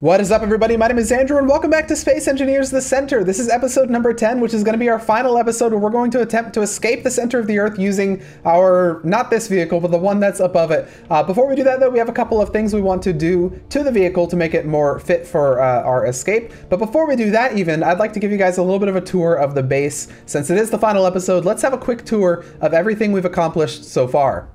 What is up, everybody? My name is Andrew, and welcome back to Space Engineers, The Center. This is episode number 10, which is going to be our final episode where we're going to attempt to escape the center of the Earth using our, not this vehicle, but the one that's above it. Before we do that, though, we have a couple of things we want to do to the vehicle to make it more fit for our escape. But before we do that even, I'd like to give you guys a little bit of a tour of the base. Since it is the final episode, let's have a quick tour of everything we've accomplished so far.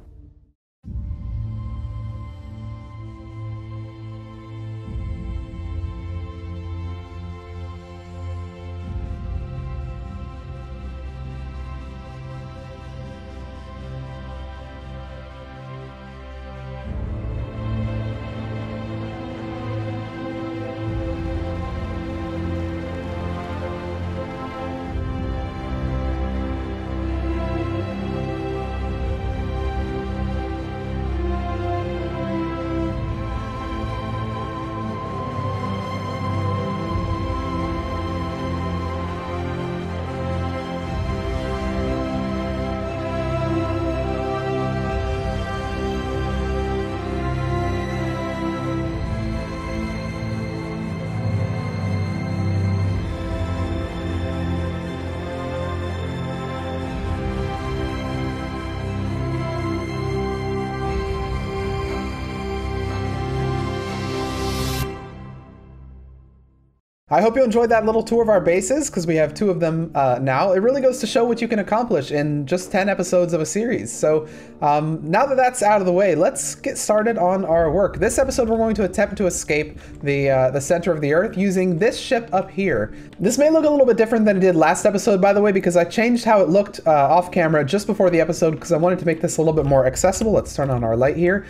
I hope you enjoyed that little tour of our bases, because we have two of them now. It really goes to show what you can accomplish in just 10 episodes of a series. So now that that's out of the way, let's get started on our work. This episode, we're going to attempt to escape the center of the Earth using this ship up here. This may look a little bit different than it did last episode, by the way, because I changed how it looked off camera just before the episode, because I wanted to make this a little bit more accessible. Let's turn on our light here.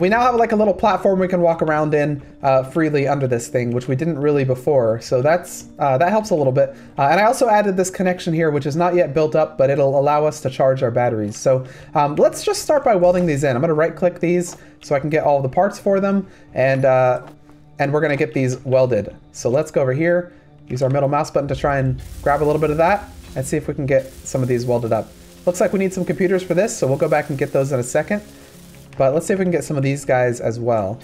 We now have like a little platform we can walk around in freely under this thing, which we didn't really before. So that's that helps a little bit. And I also added this connection here, which is not yet built up, but it'll allow us to charge our batteries. So let's just start by welding these in. I'm going to right-click these so I can get all the parts for them. And we're going to get these welded. So let's go over here, use our middle mouse button to try and grab a little bit of that and see if we can get some of these welded up. Looks like we need some computers for this, so we'll go back and get those in a second. But let's see if we can get some of these guys as well.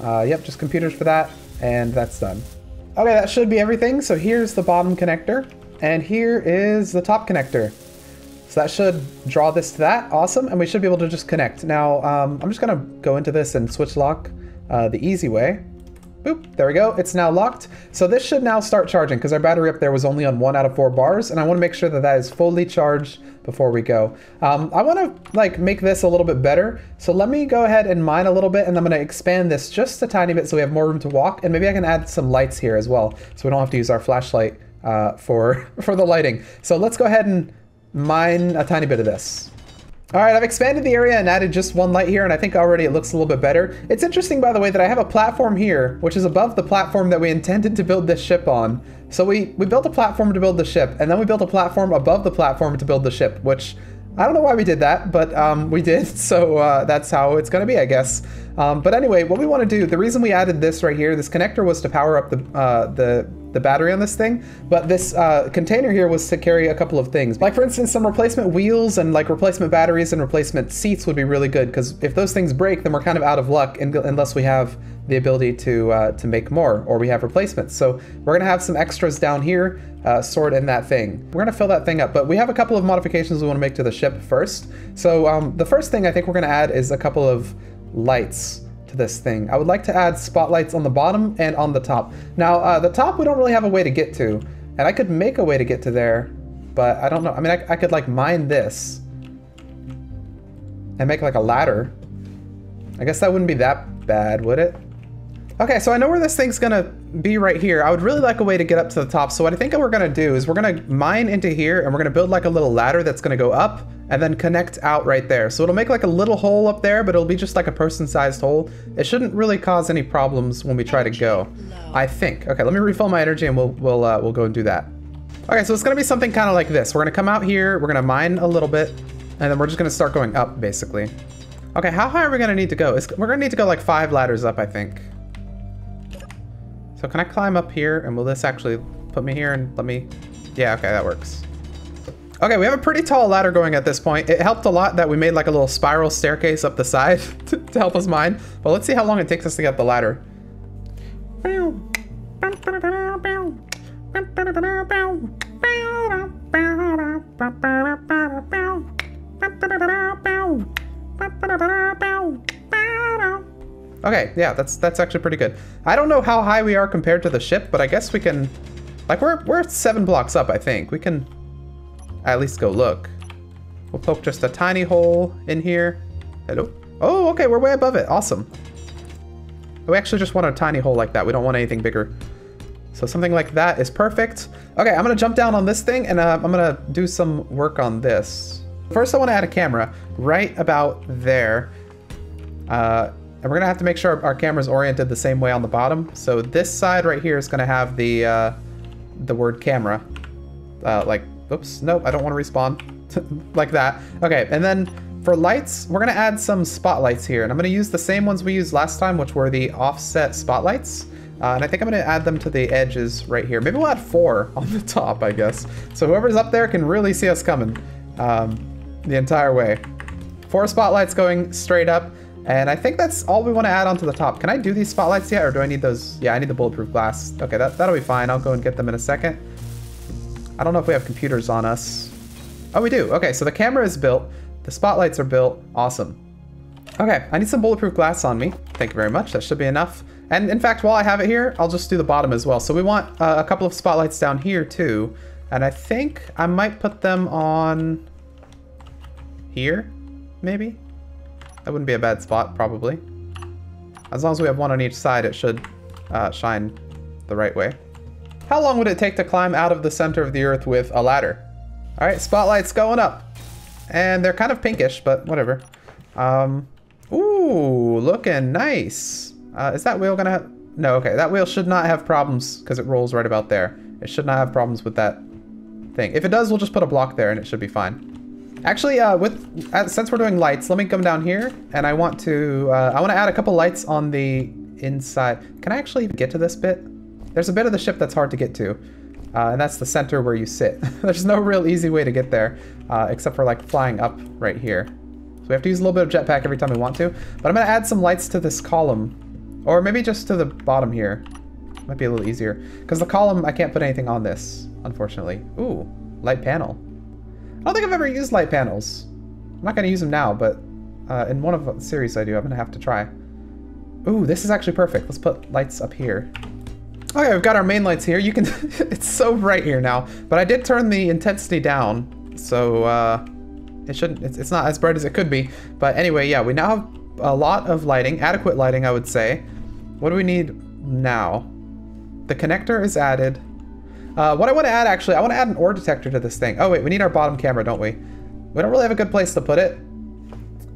Yep, just computers for that, and that's done. Okay, that should be everything. So here's the bottom connector, and here is the top connector. So that should draw this to that. Awesome, and we should be able to just connect. Now, I'm just gonna go into this and switch lock the easy way. Boop, there we go, it's now locked. So this should now start charging, because our battery up there was only on 1 out of 4 bars, and I wanna make sure that that is fully charged before we go. I wanna like make this a little bit better. So let me go ahead and mine a little bit, and I'm gonna expand this just a tiny bit so we have more room to walk, and maybe I can add some lights here as well, so we don't have to use our flashlight for the lighting. So let's go ahead and mine a tiny bit of this. All right, I've expanded the area and added just one light here, and I think already it looks a little bit better. It's interesting, by the way, that I have a platform here, which is above the platform that we intended to build this ship on. So we built a platform to build the ship, and then we built a platform above the platform to build the ship, which I don't know why we did that, but we did, so that's how it's gonna be, I guess. But anyway, what we wanna do, the reason we added this right here, this connector was to power up the battery on this thing, but this container here was to carry a couple of things. Like, for instance, some replacement wheels and like replacement batteries and replacement seats would be really good, because if those things break, then we're kind of out of luck unless we have the ability to make more, or we have replacements. So we're gonna have some extras down here stored in that thing. We're gonna fill that thing up, but we have a couple of modifications we wanna make to the ship first. So the first thing I think we're gonna add is a couple of lights to this thing. I would like to add spotlights on the bottom and on the top. Now, the top we don't really have a way to get to, and I could make a way to get to there, but I don't know. I mean, I could like mine this and make like a ladder. I guess that wouldn't be that bad, would it? Okay, so I know where this thing's gonna be right here. I would really like a way to get up to the top, so what I think we're gonna do is we're gonna mine into here, and we're gonna build like a little ladder that's gonna go up and then connect out right there. So it'll make like a little hole up there, but it'll be just like a person-sized hole. It shouldn't really cause any problems when we try to go, I think. Okay, let me refill my energy, and we'll go and do that. Okay, so it's gonna be something kind of like this. We're gonna come out here, we're gonna mine a little bit, and then we're just gonna start going up, basically. Okay, how high are we gonna need to go? We're gonna need to go like 5 ladders up, I think. So can I climb up here, and will this actually put me here and let me... Yeah, okay, that works. Okay, we have a pretty tall ladder going at this point. It helped a lot that we made like a little spiral staircase up the side to help us mine. But let's see how long it takes us to get up the ladder. Okay, yeah, that's actually pretty good. I don't know how high we are compared to the ship, but I guess we can... Like, we're 7 blocks up, I think. We can at least go look. We'll poke just a tiny hole in here. Hello? Oh, okay, we're way above it. Awesome. We actually just want a tiny hole like that. We don't want anything bigger. So something like that is perfect. Okay, I'm gonna jump down on this thing, and I'm gonna do some work on this. First, I want to add a camera right about there. And we're gonna have to make sure our camera's oriented the same way on the bottom. So this side right here is gonna have the word camera. Like, oops, nope, I don't want to respawn. Like that. Okay, and then for lights, we're gonna add some spotlights here. And I'm gonna use the same ones we used last time, which were the offset spotlights. And I think I'm gonna add them to the edges right here. Maybe we'll add 4 on the top, I guess. So whoever's up there can really see us coming the entire way. 4 spotlights going straight up. And I think that's all we want to add onto the top. Can I do these spotlights yet, or do I need those? Yeah, I need the bulletproof glass. Okay, that'll be fine. I'll go and get them in a second. I don't know if we have computers on us. Oh, we do. Okay, so the camera is built. The spotlights are built. Awesome. Okay, I need some bulletproof glass on me. Thank you very much. That should be enough. And in fact, while I have it here, I'll just do the bottom as well. So we want a couple of spotlights down here too. And I think I might put them on here, maybe? That wouldn't be a bad spot, probably. As long as we have one on each side, it should shine the right way. How long would it take to climb out of the center of the Earth with a ladder? All right, spotlights going up. And they're kind of pinkish, but whatever. Ooh, looking nice. Is that wheel gonna have... No, okay, that wheel should not have problems because it rolls right about there. It should not have problems with that thing. If it does, we'll just put a block there and it should be fine. Actually, since we're doing lights, let me come down here, and I want to add a couple lights on the inside. Can I actually get to this bit? There's a bit of the ship that's hard to get to, and that's the center where you sit. There's no real easy way to get there, except for, like, flying up right here. So we have to use a little bit of jetpack every time we want to, but I'm going to add some lights to this column, or maybe just to the bottom here. Might be a little easier, because the column, I can't put anything on this, unfortunately. Ooh, light panel. I don't think I've ever used light panels. I'm not going to use them now, but in one of the series I do, I'm going to have to try. Ooh, this is actually perfect. Let's put lights up here. Okay, we've got our main lights here. You can... It's so bright here now. But I did turn the intensity down, so it shouldn't... It's not as bright as it could be. But anyway, yeah, we now have a lot of lighting. Adequate lighting, I would say. What do we need now? The connector is added. What I want to add, actually, I want to add an ore detector to this thing. Oh, wait, we need our bottom camera, don't we? We don't really have a good place to put it.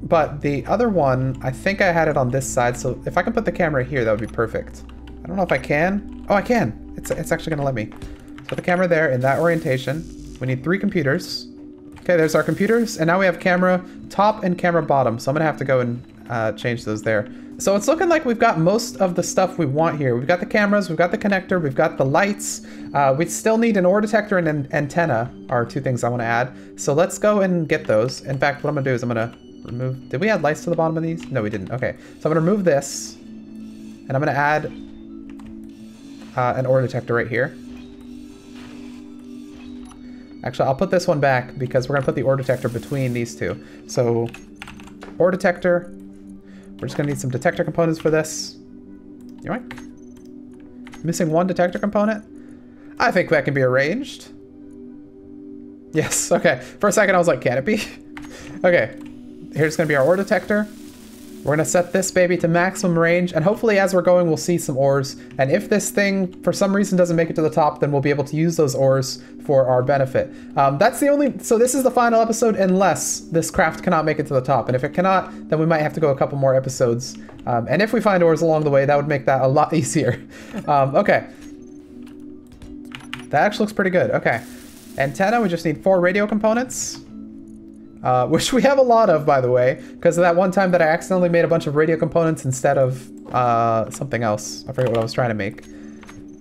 But the other one, I think I had it on this side, so if I can put the camera here, that would be perfect. I don't know if I can. Oh, I can. It's actually going to let me. So put the camera there in that orientation. We need 3 computers. Okay, there's our computers, and now we have camera top and camera bottom, so I'm going to have to go and change those there. So it's looking like we've got most of the stuff we want here. We've got the cameras, we've got the connector, we've got the lights. We still need an ore detector and an antenna are 2 things I want to add. So let's go and get those. In fact, what I'm going to do is I'm going to remove... Did we add lights to the bottom of these? No, we didn't. Okay. So I'm going to remove this. And I'm going to add an ore detector right here. Actually, I'll put this one back because we're going to put the ore detector between these 2. So, ore detector... We're just going to need some detector components for this. Yoink. Missing 1 detector component? I think that can be arranged. Yes, okay. For a second I was like, can it be? Okay. Here's going to be our ore detector. We're going to set this baby to maximum range, and hopefully as we're going we'll see some ores. And if this thing for some reason doesn't make it to the top, then we'll be able to use those ores for our benefit. That's the only... So this is the final episode unless this craft cannot make it to the top. And if it cannot, then we might have to go a couple more episodes. And if we find ores along the way, that would make that a lot easier. Okay. That actually looks pretty good. Okay. Antenna, we just need 4 radio components. Which we have a lot of, by the way, because of that one time that I accidentally made a bunch of radio components instead of something else. I forget what I was trying to make.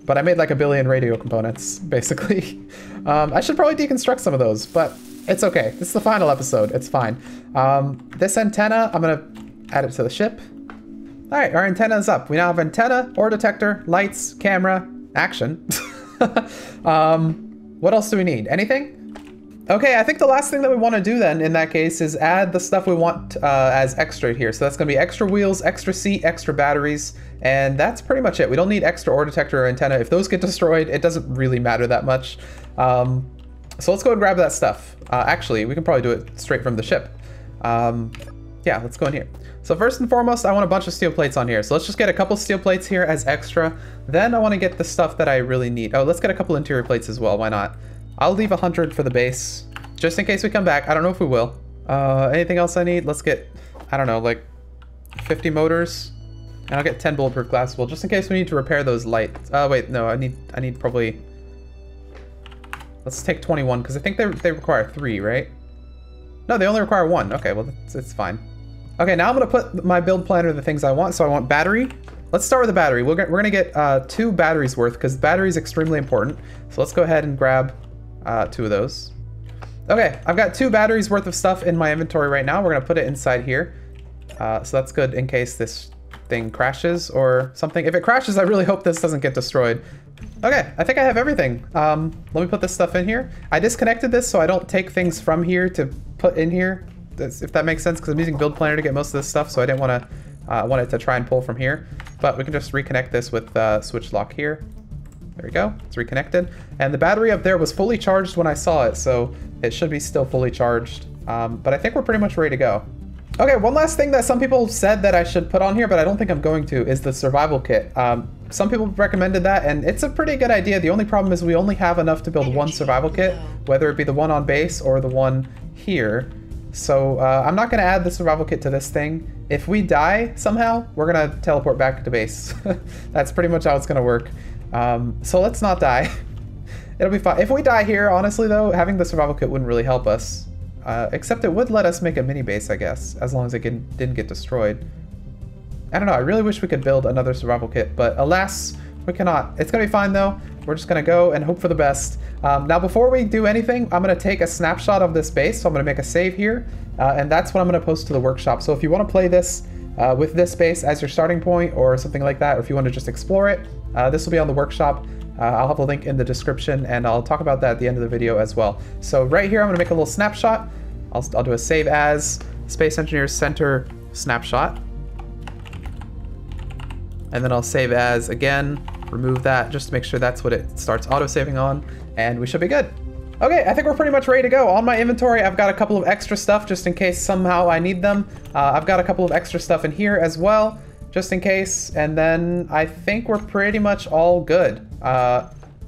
But I made like a billion radio components, basically. I should probably deconstruct some of those, but it's okay. This is the final episode. It's fine. This antenna, I'm going to add it to the ship. All right, our antenna is up. We now have antenna, ore detector, lights, camera, action. What else do we need? Anything? Okay, I think the last thing that we want to do then in that case is add the stuff we want as extra here. So that's going to be extra wheels, extra seat, extra batteries, and that's pretty much it. We don't need extra ore detector or antenna. If those get destroyed, it doesn't really matter that much. So let's go and grab that stuff. Actually, we can probably do it straight from the ship. Yeah, let's go in here. So first and foremost, I want a bunch of steel plates on here. So let's just get a couple steel plates here as extra. Then I want to get the stuff that I really need. Oh, let's get a couple interior plates as well. Why not? I'll leave 100 for the base, just in case we come back. I don't know if we will. Anything else I need? Let's get, I don't know, like 50 motors. And I'll get 10 bulletproof glass wool, just in case we need to repair those lights. Wait, no, I need probably... Let's take 21, because I think they require 3, right? No, they only require 1. Okay, well, it's fine. Okay, now I'm going to put my build planner, the things I want. So I want battery. Let's start with the battery. We're going to get 2 batteries worth, because battery is extremely important. So let's go ahead and grab... 2 of those. Okay, I've got 2 batteries worth of stuff in my inventory right now. We're going to put it inside here. So that's good in case this thing crashes or something. If it crashes, I really hope this doesn't get destroyed. Okay, I think I have everything. Let me put this stuff in here. I disconnected this so I don't take things from here to put in here, if that makes sense, because I'm using Build Planner to get most of this stuff, so I didn't want to, want it to try and pull from here. But we can just reconnect this with switch lock here. There we go, it's reconnected. And the battery up there was fully charged when I saw it, so it should be still fully charged. But I think we're pretty much ready to go. Okay, one last thing that some people said that I should put on here, but I don't think I'm going to, is the survival kit. Some people recommended that, and it's a pretty good idea. The only problem is we only have enough to build one survival kit, whether it be the one on base or the one here. So I'm not gonna add the survival kit to this thing. If we die somehow, we're gonna teleport back to base. That's pretty much how it's gonna work. So let's not die. It'll be fine. If we die here, honestly though, having the survival kit wouldn't really help us. Except it would let us make a mini base, I guess, as long as it didn't get destroyed. I don't know, I really wish we could build another survival kit, but alas, we cannot. It's gonna be fine though. We're just gonna go and hope for the best. Now before we do anything, I'm gonna take a snapshot of this base, so I'm gonna make a save here, and that's what I'm gonna post to the workshop. So if you wanna play this with this base as your starting point or something like that, or if you wanna just explore it, this will be on the workshop. I'll have a link in the description, and I'll talk about that at the end of the video as well. So right here, I'm gonna make a little snapshot. I'll do a save as Space Engineers Center snapshot. And then I'll save as again, remove that just to make sure that's what it starts auto-saving on, and we should be good. Okay, I think we're pretty much ready to go. On my inventory, I've got a couple of extra stuff just in case somehow I need them. I've got a couple of extra stuff in here as well, just in case, and then I think we're pretty much all good.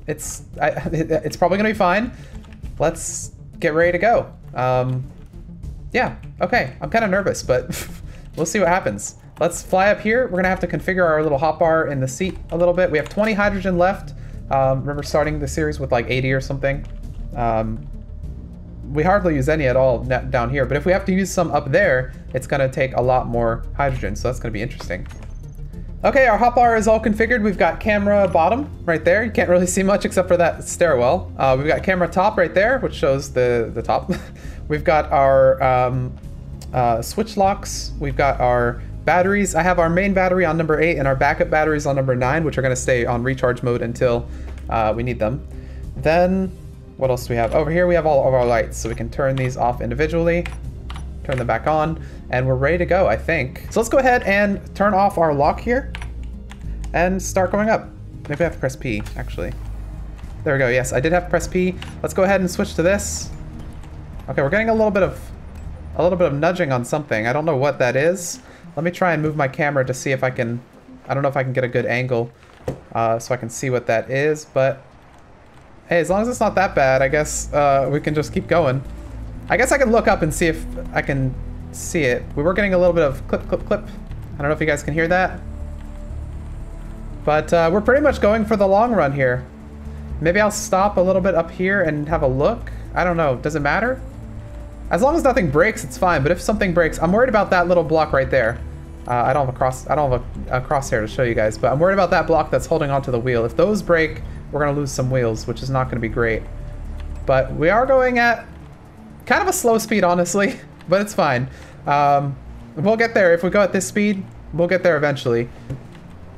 It's probably gonna be fine. Let's get ready to go. Yeah, okay, I'm kind of nervous, but we'll see what happens. Let's fly up here. We're gonna have to configure our little hotbar in the seat a little bit. We have 20 hydrogen left. Remember starting the series with like 80 or something. We hardly use any at all down here, but if we have to use some up there, it's gonna take a lot more hydrogen, so that's gonna be interesting. Okay, our hotbar is all configured. We've got camera bottom right there. You can't really see much except for that stairwell. We've got camera top right there, which shows the top. We've got our switch locks. We've got our batteries. I have our main battery on number 8 and our backup batteries on number 9, which are gonna stay on recharge mode until we need them. Then, what else do we have? Over here we have all of our lights, so we can turn these off individually, turn them back on, and we're ready to go, I think. So let's go ahead and turn off our lock here and start going up. Maybe I have to press P, actually. There we go, yes, I did have to press P. Let's go ahead and switch to this. Okay, we're getting a little bit of nudging on something. I don't know what that is. Let me try and move my camera to see if I can... I don't know if I can get a good angle so I can see what that is, but... Hey, as long as it's not that bad, I guess we can just keep going. I guess I can look up and see if I can see it. We were getting a little bit of clip, clip, clip. I don't know if you guys can hear that. But we're pretty much going for the long run here. Maybe I'll stop a little bit up here and have a look. I don't know. Does it matter? As long as nothing breaks, it's fine. But if something breaks, I'm worried about that little block right there. I don't have a crosshair to show you guys, but I'm worried about that block that's holding onto the wheel. If those break, we're gonna lose some wheels, which is not gonna be great. But we are going at kind of a slow speed, honestly, but it's fine. We'll get there. If we go at this speed, we'll get there eventually.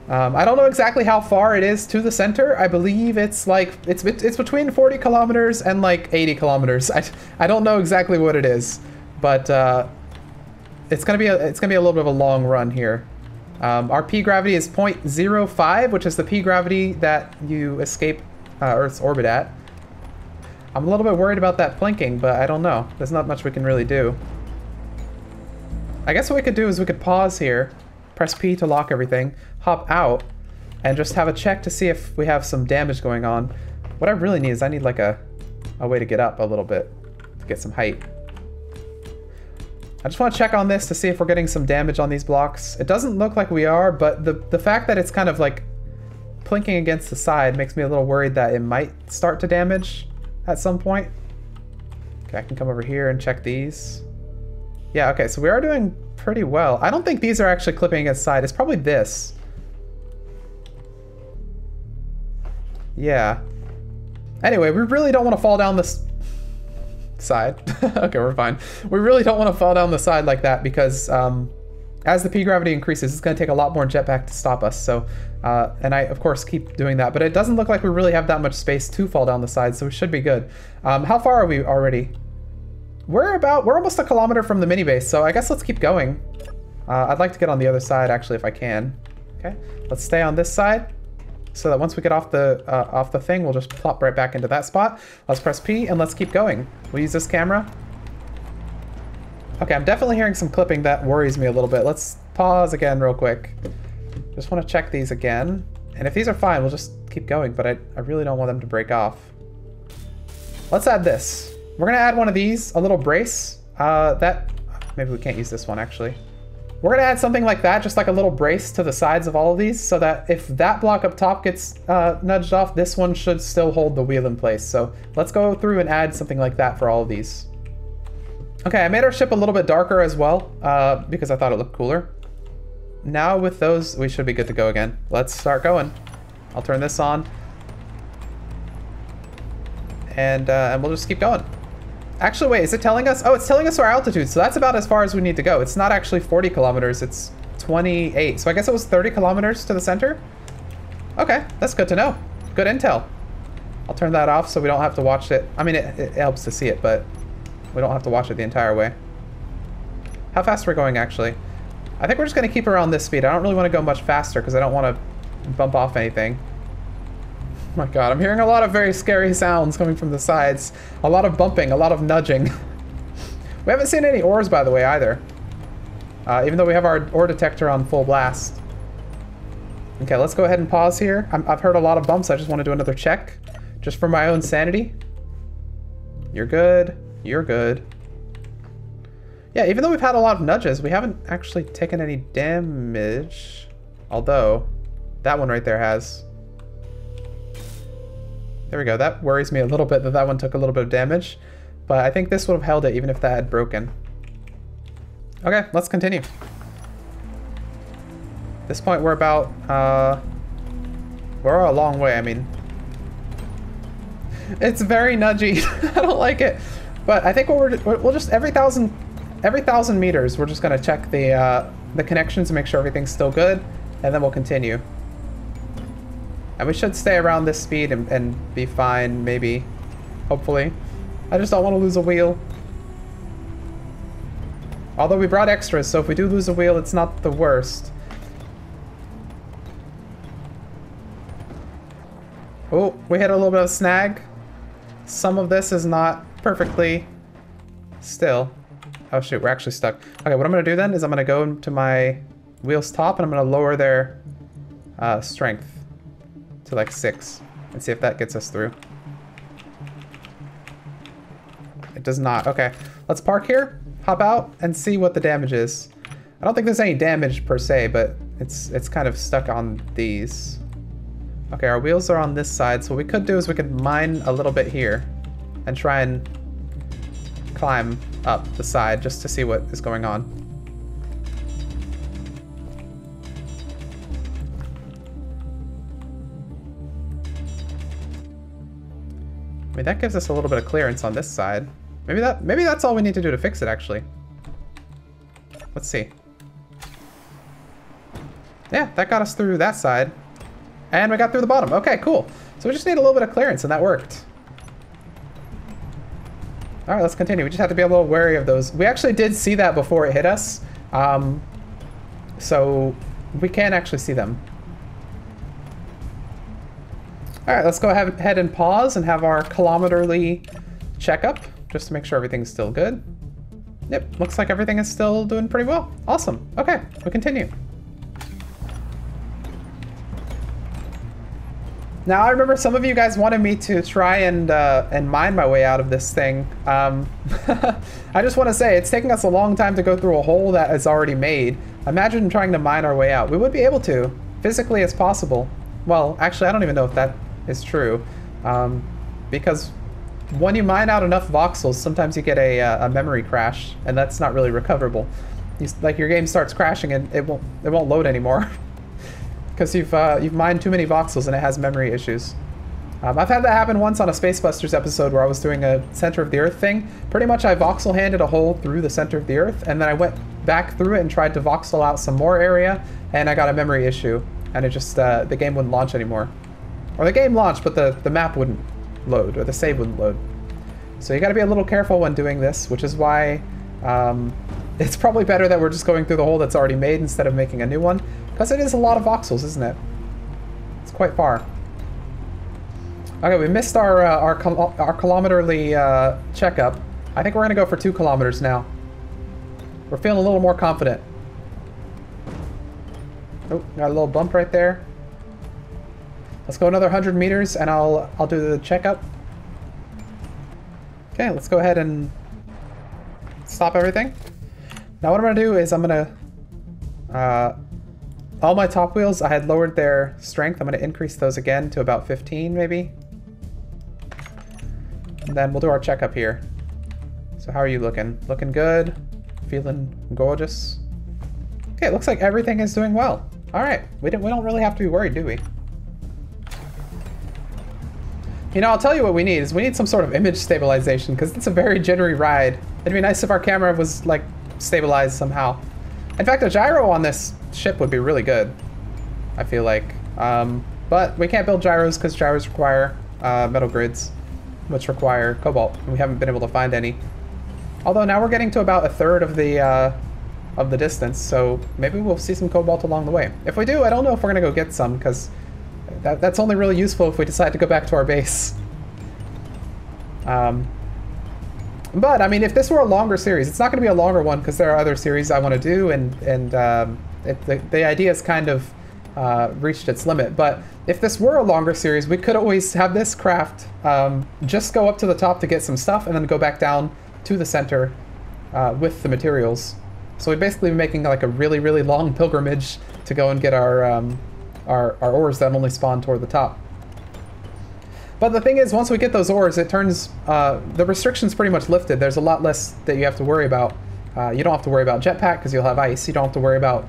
I don't know exactly how far it is to the center. I believe it's like it's between 40 kilometers and like 80 kilometers. I don't know exactly what it is, but it's gonna be a little bit of a long run here. Our P gravity is 0.05, which is the P gravity that you escape Earth's orbit at. I'm a little bit worried about that plinking, but I don't know. There's not much we can really do. I guess what we could do is we could pause here. Press P to lock everything, hop out, and just have a check to see if we have some damage going on. What I really need is I need like a way to get up a little bit, to get some height. I just want to check on this to see if we're getting some damage on these blocks. It doesn't look like we are, but the fact that it's kind of like plinking against the side makes me a little worried that it might start to damage at some point. Okay, I can come over here and check these. Yeah, okay, so we are doing pretty well. I don't think these are actually clipping against the side. It's probably this. Yeah. Anyway, we really don't want to fall down this side. Okay, we're fine. We really don't want to fall down the side like that because as the P gravity increases, it's going to take a lot more jetpack to stop us. So, and I, of course, keep doing that. But it doesn't look like we really have that much space to fall down the side, so we should be good. How far are we already? We're almost a kilometer from the mini base, so I guess let's keep going. I'd like to get on the other side actually if I can. Okay, let's stay on this side so that once we get off the thing, we'll just plop right back into that spot. Let's press P and let's keep going. We'll use this camera. Okay, I'm definitely hearing some clipping that worries me a little bit. Let's pause again real quick. Just want to check these again. And if these are fine, we'll just keep going, but I really don't want them to break off. Let's add this. We're gonna add one of these, a little brace. Maybe we can't use this one actually. We're gonna add something like that, just like a little brace to the sides of all of these so that if that block up top gets nudged off, this one should still hold the wheel in place. So let's go through and add something like that for all of these. Okay, I made our ship a little bit darker as well because I thought it looked cooler. Now with those, we should be good to go again. Let's start going. I'll turn this on. And we'll just keep going. Actually, wait, is it telling us? Oh, it's telling us our altitude, so that's about as far as we need to go. It's not actually 40 kilometers, it's 28. So I guess it was 30 kilometers to the center? Okay, that's good to know. Good intel. I'll turn that off so we don't have to watch it. I mean, it helps to see it, but we don't have to watch it the entire way. How fast are we going, actually? I think we're just going to keep around this speed. I don't really want to go much faster because I don't want to bump off anything. Oh my god, I'm hearing a lot of very scary sounds coming from the sides. A lot of bumping, a lot of nudging. We haven't seen any ores, by the way, either. Even though we have our ore detector on full blast. Okay, let's go ahead and pause here. I've heard a lot of bumps. I just want to do another check. Just for my own sanity. You're good. You're good. Yeah, even though we've had a lot of nudges, we haven't actually taken any damage. Although, that one right there has. There we go. That worries me a little bit that that one took a little bit of damage, but I think this would have held it even if that had broken. Okay, let's continue. At this point, we're about, we're a long way, I mean. It's very nudgy. I don't like it, but I think we'll just every thousand meters, we're just going to check the connections and make sure everything's still good, and then we'll continue. And we should stay around this speed and be fine, maybe. Hopefully. I just don't want to lose a wheel. Although we brought extras, so if we do lose a wheel, it's not the worst. Oh, we hit a little bit of a snag. Some of this is not perfectly still. Oh shoot, we're actually stuck. Okay, what I'm going to do then is I'm going to go to my wheel's top and I'm going to lower their strength. To like 6 and see if that gets us through. It does not. Okay, let's park here, hop out, and see what the damage is. I don't think there's any damage per se, but it's kind of stuck on these. Okay, our wheels are on this side, so what we could do is we could mine a little bit here and try and climb up the side just to see what is going on. I mean, that gives us a little bit of clearance on this side. Maybe that's all we need to do to fix it, actually. Let's see. Yeah, that got us through that side. And we got through the bottom. Okay, cool. So we just need a little bit of clearance, and that worked. All right, let's continue. We just have to be a little wary of those. We actually did see that before it hit us. So we can actually see them. All right, let's go ahead and pause and have our kilometerly checkup just to make sure everything's still good. Yep, looks like everything is still doing pretty well. Awesome. Okay, we'll continue. Now, I remember some of you guys wanted me to try and mine my way out of this thing. I just want to say, it's taking us a long time to go through a hole that is already made. Imagine trying to mine our way out. We would be able to. Physically, it's possible. Well, actually, I don't even know if that is true. Because when you mine out enough voxels, sometimes you get a memory crash, and that's not really recoverable. Like, your game starts crashing, and it won't load anymore. Because you've mined too many voxels and it has memory issues. I've had that happen once on a Space Busters episode where I was doing a center of the earth thing. Pretty much I voxel handed a hole through the center of the earth, and then I went back through it and tried to voxel out some more area, and I got a memory issue, and it just, the game wouldn't launch anymore. Or the game launched, but the map wouldn't load, or the save wouldn't load. So you gotta be a little careful when doing this, which is why it's probably better that we're just going through the hole that's already made instead of making a new one. Because it is a lot of voxels, isn't it? It's quite far. Okay, we missed our kilometerly checkup. I think we're gonna go for 2 kilometers now. We're feeling a little more confident. Oh, got a little bump right there. Let's go another 100 meters, and I'll do the checkup. Okay, let's go ahead and stop everything. Now what I'm gonna do is I'm gonna. All my top wheels, I had lowered their strength. I'm going to increase those again to about 15, maybe. And then we'll do our checkup here. So how are you looking? Looking good? Feeling gorgeous? Okay, it looks like everything is doing well. All right. We don't really have to be worried, do we? You know, I'll tell you what we need is we need some sort of image stabilization because it's a very jittery ride. It'd be nice if our camera was, like, stabilized somehow. In fact, a gyro on this ship would be really good, I feel like. But we can't build gyros because gyros require metal grids, which require cobalt, and we haven't been able to find any. Although now we're getting to about a third of the distance, so maybe we'll see some cobalt along the way. If we do, I don't know if we're going to go get some, because that's only really useful if we decide to go back to our base. But, I mean, if this were a longer series, it's not going to be a longer one because there are other series I want to do, and the idea's kind of reached its limit. But if this were a longer series, we could always have this craft just go up to the top to get some stuff and then go back down to the center with the materials. So we'd basically be making like a really, really long pilgrimage to go and get our ores that only spawn toward the top. But the thing is, once we get those ores, it turns the restriction's pretty much lifted. There's a lot less that you have to worry about. You don't have to worry about jetpack because you'll have ice. You don't have to worry about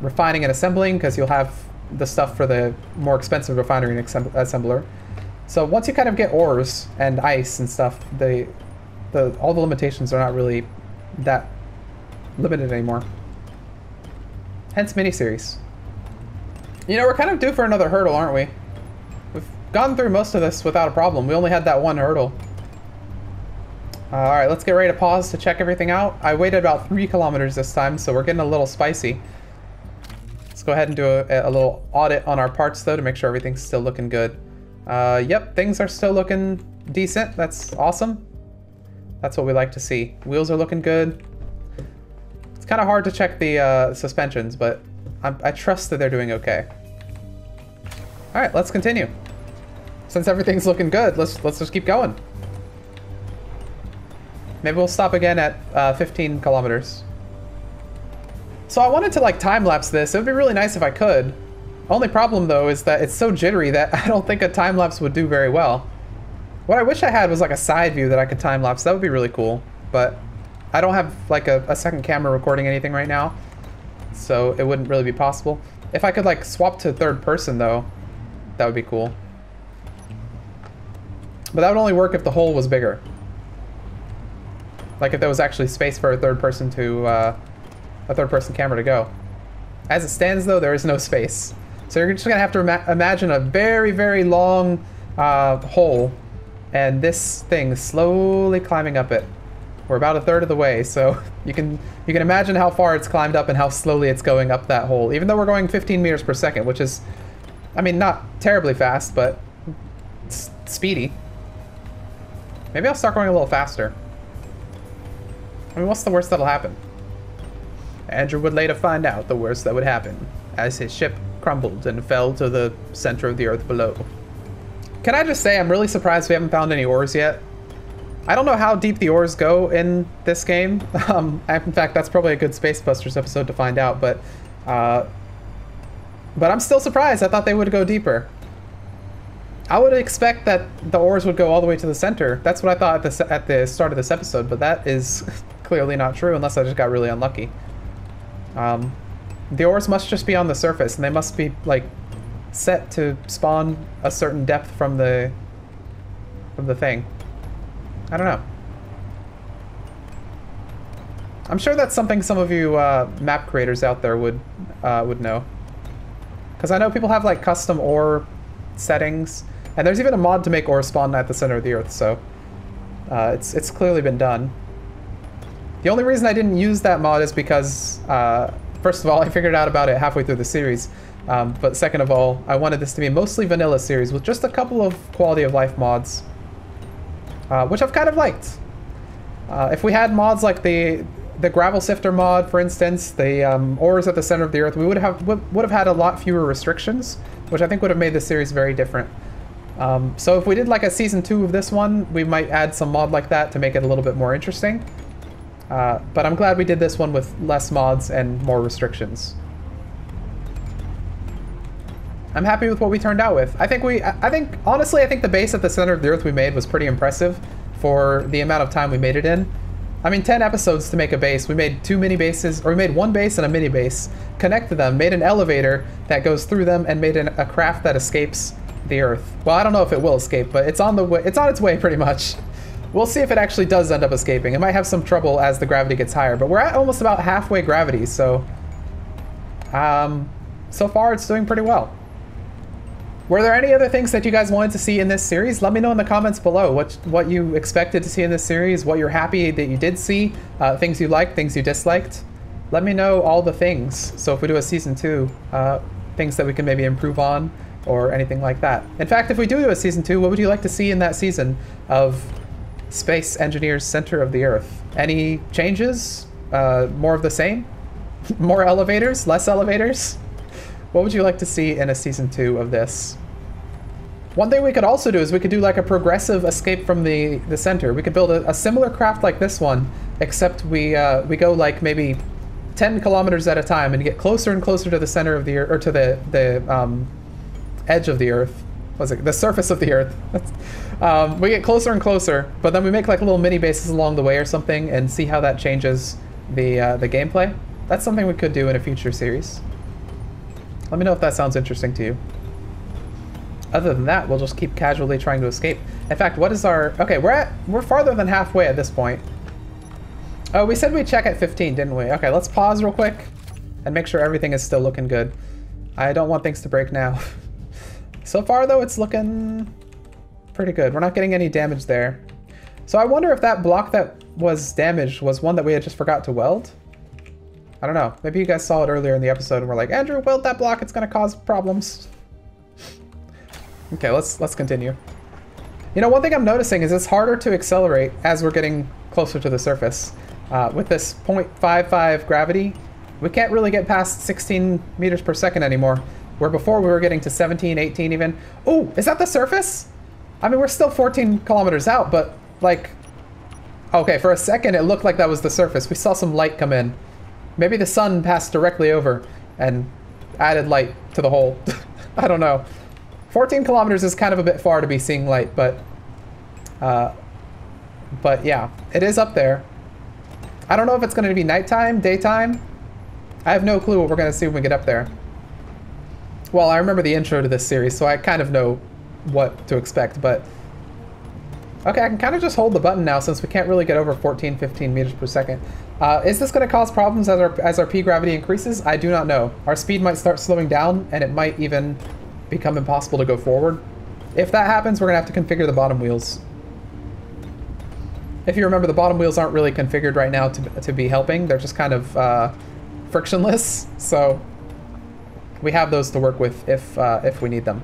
refining and assembling because you'll have the stuff for the more expensive refinery and assembler. So once you kind of get ores and ice and stuff, all the limitations are not really that limited anymore. Hence miniseries. You know, we're kind of due for another hurdle, aren't we? Gone through most of this without a problem. We only had that one hurdle. All right, let's get ready to pause to check everything out. I waited about 3 kilometers this time, so we're getting a little spicy. Let's go ahead and do a little audit on our parts, though, to make sure everything's still looking good. Yep, things are still looking decent. That's awesome. That's what we like to see. Wheels are looking good. It's kind of hard to check the suspensions, but I trust that they're doing okay. All right, let's continue. Since everything's looking good, let's just keep going. Maybe we'll stop again at 15 kilometers. So I wanted to like time-lapse this. It would be really nice if I could. Only problem though is that it's so jittery that I don't think a time-lapse would do very well. What I wish I had was like a side view that I could time-lapse. That would be really cool, but I don't have like a second camera recording anything right now, so it wouldn't really be possible. If I could like swap to third person though, that would be cool. But that would only work if the hole was bigger. Like if there was actually space for a third person camera to go. As it stands, though, there is no space. So you're just going to have to imagine a very, very long hole, and this thing slowly climbing up it. We're about a third of the way, so you can imagine how far it's climbed up and how slowly it's going up that hole. Even though we're going 15 meters per second, which is, I mean, not terribly fast, but it's speedy. Maybe I'll start going a little faster. I mean, what's the worst that'll happen? Andrew would later find out the worst that would happen as his ship crumbled and fell to the center of the earth below. Can I just say I'm really surprised we haven't found any ores yet? I don't know how deep the ores go in this game. In fact, that's probably a good Space Busters episode to find out, but I'm still surprised. I thought they would go deeper. I would expect that the ores would go all the way to the center. That's what I thought at the start of this episode, but that is clearly not true unless I just got really unlucky. The ores must just be on the surface, and they must be, like, set to spawn a certain depth from the thing. I don't know. I'm sure that's something some of you map creators out there would know. Because I know people have, like, custom ore settings, and there's even a mod to make ore spawn at the center of the earth, so it's clearly been done. The only reason I didn't use that mod is because, first of all, I figured out about it halfway through the series, but second of all, I wanted this to be a mostly vanilla series with just a couple of quality of life mods, which I've kind of liked. If we had mods like the gravel sifter mod, for instance, the ores at the center of the earth, we would have had a lot fewer restrictions, which I think would have made the series very different. So if we did like a season 2 of this one, we might add some mod like that to make it a little bit more interesting. But I'm glad we did this one with less mods and more restrictions. I'm happy with what we turned out with. I think honestly the base at the center of the earth we made was pretty impressive for the amount of time we made it in. I mean, 10 episodes to make a base. We made two mini bases, or we made one base and a mini base, connected them, made an elevator that goes through them, and made a craft that escapes the earth. Well, I don't know if it will escape, but it's on its way pretty much. We'll see if it actually does end up escaping. It might have some trouble as the gravity gets higher, but we're at almost about halfway gravity, so... so far, it's doing pretty well. Were there any other things that you guys wanted to see in this series? Let me know in the comments below what you expected to see in this series, what you're happy that you did see, things you liked, things you disliked. Let me know all the things, so if we do a Season 2, things that we can maybe improve on, or anything like that. In fact, if we do a Season 2, what would you like to see in that season of Space Engineers Center of the Earth? Any changes? More of the same? More elevators? Less elevators? What would you like to see in a Season 2 of this? One thing we could also do is we could do like a progressive escape from the center. We could build a similar craft like this one, except we go like maybe 10 kilometers at a time and get closer and closer to the center of the earth, or to the edge of the earth. What was it? The surface of the earth. We get closer and closer, but then we make like little mini bases along the way or something and see how that changes the gameplay. That's something we could do in a future series. Let me know if that sounds interesting to you. Other than that, we'll just keep casually trying to escape. In fact, what is our... Okay, we're farther than halfway at this point. Oh, we said we'd check at 15, didn't we? Okay, let's pause real quick and make sure everything is still looking good. I don't want things to break now. So far, though, it's looking pretty good. We're not getting any damage there. So I wonder if that block that was damaged was one that we had just forgot to weld? I don't know. Maybe you guys saw it earlier in the episode and were like, Andrew, weld that block, it's gonna cause problems. Okay, let's continue. You know, one thing I'm noticing is it's harder to accelerate as we're getting closer to the surface. With this 0.55 gravity, we can't really get past 16 meters per second anymore, where before we were getting to 17, 18 even. Ooh, is that the surface? I mean, we're still 14 kilometers out, but like... Okay, for a second it looked like that was the surface. We saw some light come in. Maybe the sun passed directly over and added light to the hole. I don't know. 14 kilometers is kind of a bit far to be seeing light, but yeah, it is up there. I don't know if it's going to be nighttime, daytime. I have no clue what we're going to see when we get up there. Well, I remember the intro to this series, so I kind of know what to expect, but... Okay, I can kind of just hold the button now since we can't really get over 14, 15 meters per second. Is this going to cause problems as our P gravity increases? I do not know. Our speed might start slowing down, and it might even become impossible to go forward. If that happens, we're going to have to configure the bottom wheels. If you remember, the bottom wheels aren't really configured right now to be helping. They're just kind of frictionless, so we have those to work with if we need them.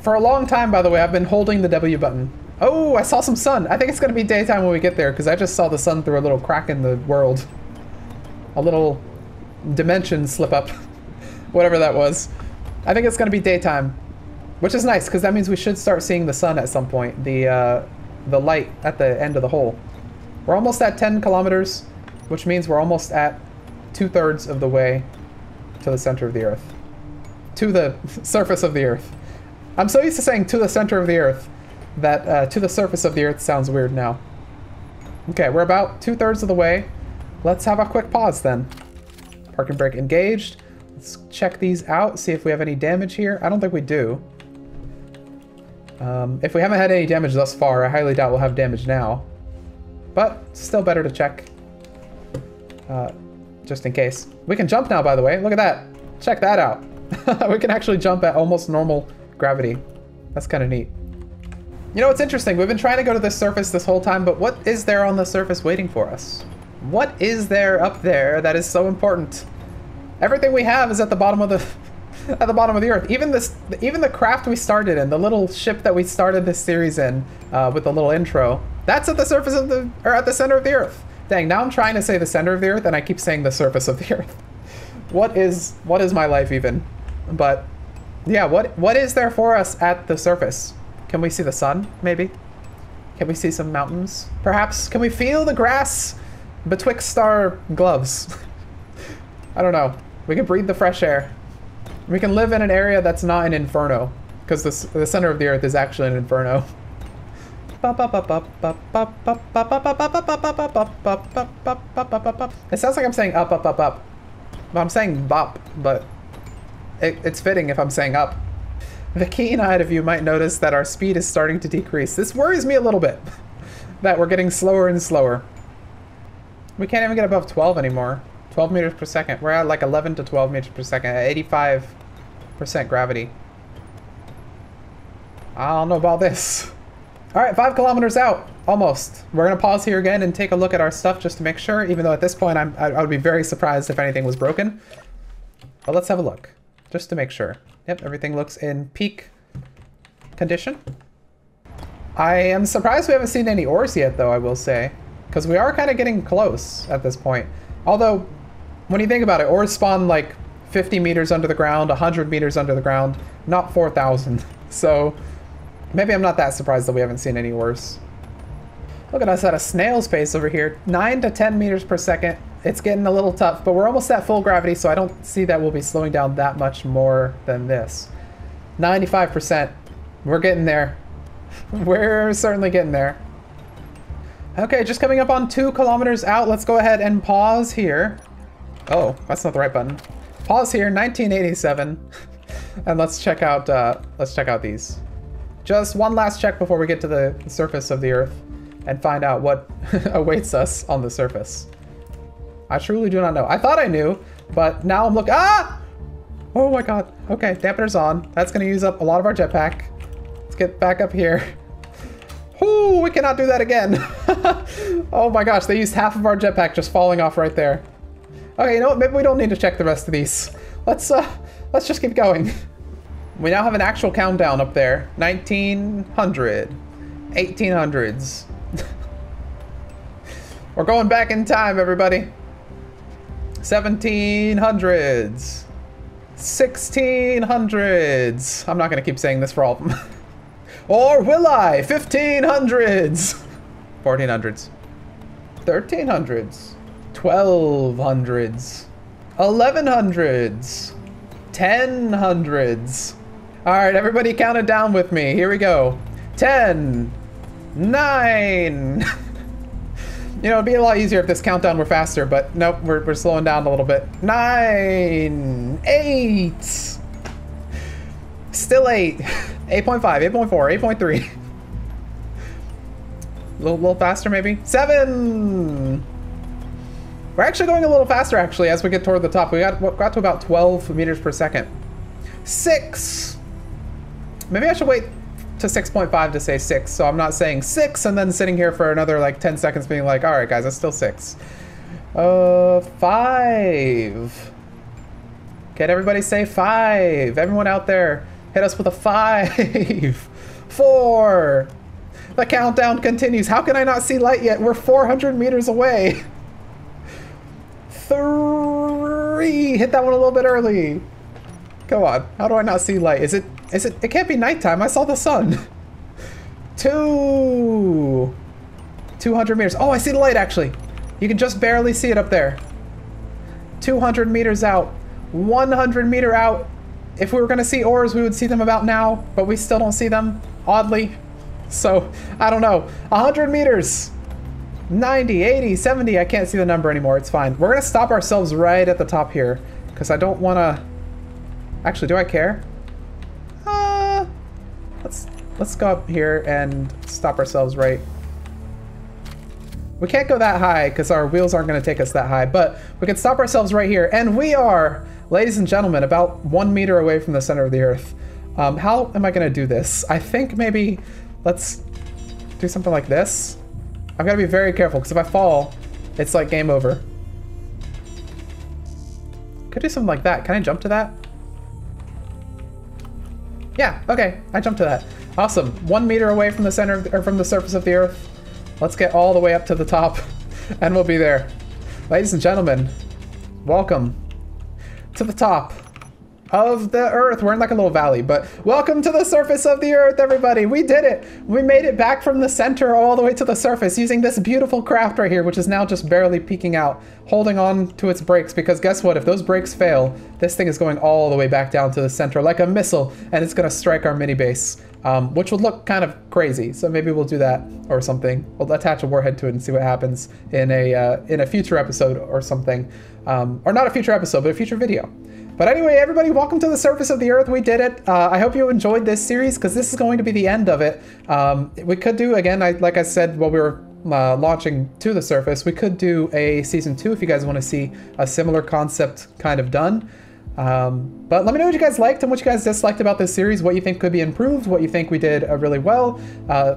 For a long time, by the way, I've been holding the W button. Oh, I saw some sun. I think it's going to be daytime when we get there, because I just saw the sun through a little crack in the world. A little dimension slip up. Whatever that was. I think it's going to be daytime, which is nice, because that means we should start seeing the sun at some point. The light at the end of the hole. We're almost at 10 kilometers, which means we're almost at 2/3 of the way to the center of the Earth. To the surface of the Earth. I'm so used to saying to the center of the Earth. That to the surface of the Earth sounds weird now. Okay, we're about 2/3 of the way. Let's have a quick pause then. Park and brake engaged. Let's check these out, see if we have any damage here. I don't think we do. If we haven't had any damage thus far, I highly doubt we'll have damage now. But still better to check. Just in case. We can jump now, by the way. Look at that. Check that out. We can actually jump at almost normal gravity. That's kind of neat. You know, it's interesting. We've been trying to go to this surface this whole time, but what is there on the surface waiting for us? What is there up there that is so important? Everything we have is at the bottom of the Earth. Even the craft we started in, the little ship that we started this series in, with the little intro. That's at the surface of the at the center of the Earth. Dang, now I'm trying to say the center of the Earth, and I keep saying the surface of the Earth. What is my life even? But yeah, what is there for us at the surface? Can we see the sun, maybe? Can we see some mountains? Perhaps, can we feel the grass betwixt our gloves? I don't know. We can breathe the fresh air. We can live in an area that's not an inferno, because the center of the Earth is actually an inferno. It sounds like I'm saying up, up, up, up. Well, I'm saying bop, but it's fitting if I'm saying up. The keen-eyed of you might notice that our speed is starting to decrease. This worries me a little bit, that we're getting slower and slower. We can't even get above 12 anymore. 12 meters per second. We're at like 11 to 12 meters per second at 85% gravity. I don't know about this. All right, 5 kilometers out, almost. We're gonna pause here again and take a look at our stuff just to make sure, even though at this point I would be very surprised if anything was broken. But let's have a look, just to make sure. Yep, everything looks in peak condition. I am surprised we haven't seen any ores yet, though, I will say. Because we are kind of getting close at this point. Although, when you think about it, ores spawn like 50 meters under the ground, 100 meters under the ground, not 4,000. So, maybe I'm not that surprised that we haven't seen any ores. Look at us at a snail's pace over here. 9 to 10 meters per second. It's getting a little tough, but we're almost at full gravity, so I don't see that we'll be slowing down that much more than this. 95%. We're getting there. We're certainly getting there. Okay, just coming up on 2 kilometers out. Let's go ahead and pause here. Oh, that's not the right button. Pause here, 1987. And let's check out these. Just one last check before we get to the surface of the Earth and find out what awaits us on the surface. I truly do not know. I thought I knew, but now I'm looking. Ah! Oh my god. Okay, dampener's on. That's going to use up a lot of our jetpack. Let's get back up here. Ooh, we cannot do that again. Oh my gosh, they used half of our jetpack just falling off right there. Okay, you know what? Maybe we don't need to check the rest of these. Let's just keep going. We now have an actual countdown up there. 1900. 1800s. We're going back in time, everybody. 1700s. 1600s. I'm not going to keep saying this for all of them. Or will I? 1500s. 1400s. 1300s. 1200s. 1100s. 1000s. All right, everybody counted down with me. Here we go. 10. 9. You know, it'd be a lot easier if this countdown were faster, but nope, we're slowing down a little bit. 9, 8, still 8, 8.5, 8.4, 8.3. A little faster maybe. 7, We're actually going a little faster, actually, as we get toward the top. We got to about 12 meters per second. 6! Maybe I should wait to 6.5 to say 6, so I'm not saying 6 and then sitting here for another, like, 10 seconds being like, alright, guys, that's still 6. 5. Can everybody say 5? Everyone out there, hit us with a 5. 4. The countdown continues. How can I not see light yet? We're 400 meters away. 3. Hit that one a little bit early. Come on. How do I not see light? It can't be nighttime. I saw the sun. 2. 200 meters. Oh, I see the light, actually. You can just barely see it up there. 200 meters out. 100 meter out. If we were going to see orbs, we would see them about now, but we still don't see them, oddly. So, I don't know. 100 meters. 90, 80, 70. I can't see the number anymore. It's fine. We're going to stop ourselves right at the top here, because I don't want to... Actually, do I care? Let's go up here and stop ourselves right. We can't go that high because our wheels aren't going to take us that high, but we can stop ourselves right here. And we are, ladies and gentlemen, about 1 meter away from the center of the Earth. How am I going to do this? I think maybe let's do something like this. I've got to be very careful because if I fall, it's like game over. Could do something like that. Can I jump to that? Yeah, okay, I jumped to that. Awesome, 1 meter away from the center, or from the surface of the Earth. Let's get all the way up to the top, and we'll be there. Ladies and gentlemen, welcome to the top of the Earth. We're in like a little valley, but welcome to the surface of the Earth, everybody. We did it. We made it back from the center all the way to the surface using this beautiful craft right here, which is now just barely peeking out, holding on to its brakes, because guess what? If those brakes fail, this thing is going all the way back down to the center like a missile, and it's going to strike our mini base, which would look kind of crazy. So maybe we'll do that or something. We'll attach a warhead to it and see what happens in a future episode or something, or not a future episode, but a future video. But anyway, everybody, welcome to the surface of the Earth. We did it. I hope you enjoyed this series, because this is going to be the end of it. We could do, again, like I said while we were launching to the surface, we could do a season 2 if you guys want to see a similar concept kind of done. But let me know what you guys liked and what you guys disliked about this series, what you think could be improved, what you think we did really well,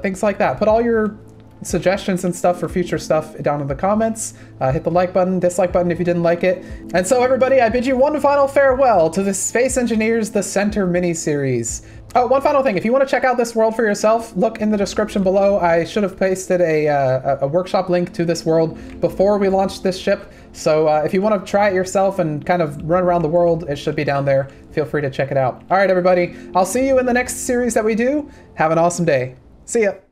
things like that. Put all your suggestions and stuff for future stuff down in the comments. Hit the like button, dislike button if you didn't like it. And so everybody, I bid you one final farewell to the Space Engineers The Center mini-series. Oh, one final thing. If you want to check out this world for yourself, look in the description below. I should have pasted a workshop link to this world before we launched this ship. So if you want to try it yourself and kind of run around the world, it should be down there. Feel free to check it out. All right, everybody. I'll see you in the next series that we do. Have an awesome day. See ya.